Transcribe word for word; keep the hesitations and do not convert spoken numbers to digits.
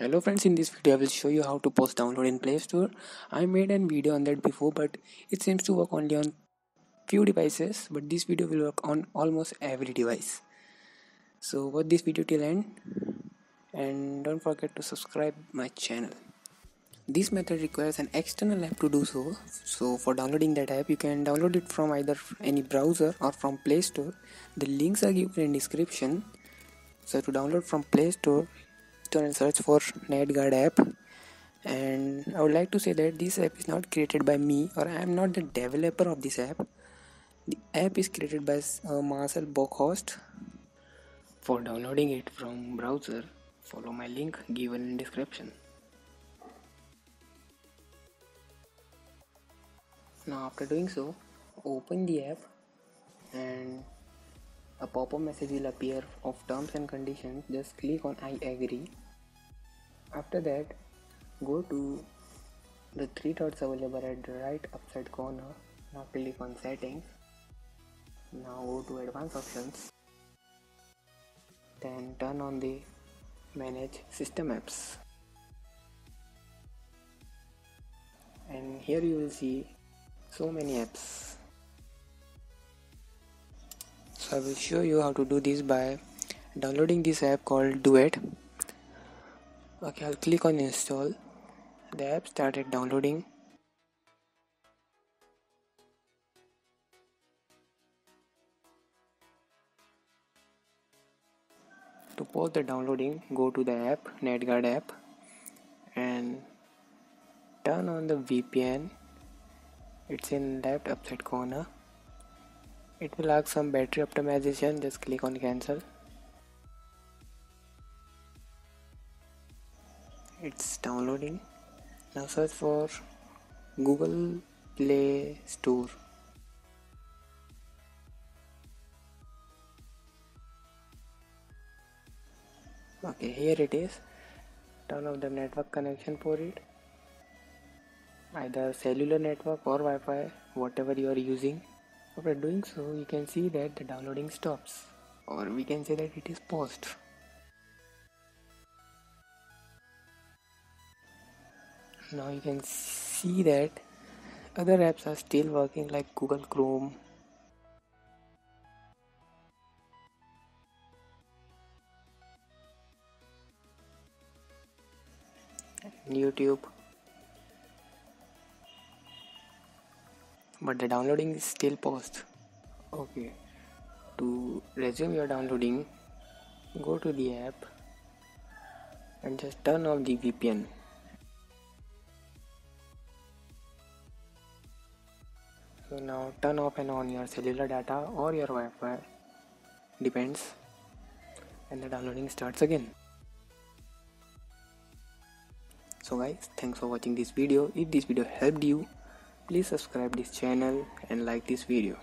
Hello friends, in this video I will show you how to post download in Play Store. I made a video on that before, but it seems to work only on few devices, but this video will work on almost every device. So watch this video till end and don't forget to subscribe my channel. This method requires an external app to do so. So for downloading that app, you can download it from either any browser or from Play Store. The links are given in description. So to download from Play Store, and search for NetGuard app. And I would like to say that this app is not created by me, or I am not the developer of this app. The app is created by uh, Marcel Bokhorst. For downloading it from browser, follow my link given in description. Now after doing so, open the app and a pop-up message will appear of terms and conditions. Just click on I agree. After that, go to the three dots available at the right upside corner. Now click on settings. Now go to advanced options. Then turn on the manage system apps. And here you will see so many apps. So I will show you how to do this by downloading this app called Duet. Okay, I'll click on install. The app started downloading. To pause the downloading, go to the app, NetGuard app, and turn on the V P N. It's in the left upside corner. It will ask some battery optimization. Just click on cancel. It's downloading. Now search for Google Play Store. Okay, here it is. Turn off the network connection for it, either cellular network or Wi-Fi, whatever you are using. After doing so, you can see that the downloading stops, or we can say that it is paused. Now you can see that other apps are still working, like Google Chrome. And YouTube. But the downloading is still paused. Okay, to resume your downloading, go to the app and just turn off the V P N. So now turn off and on your cellular data or your Wi-Fi, depends, and the downloading starts again. So guys, thanks for watching this video. If this video helped you, please subscribe this channel and like this video.